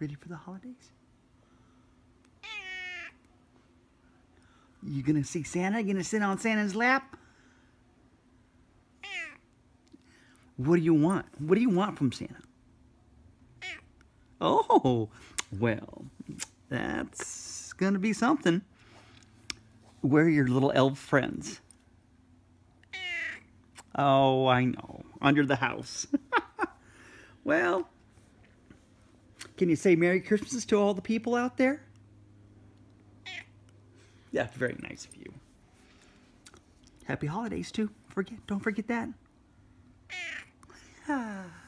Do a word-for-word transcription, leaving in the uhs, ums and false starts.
Ready for the holidays? You gonna see Santa? You gonna sit on Santa's lap? What do you want? What do you want from Santa? Oh, well, that's gonna be something. Where are your little elf friends? Oh, I know. Under the house. Well, can you say Merry Christmas to all the people out there? Yeah, very nice of you. Happy holidays, too. Forget, don't forget that.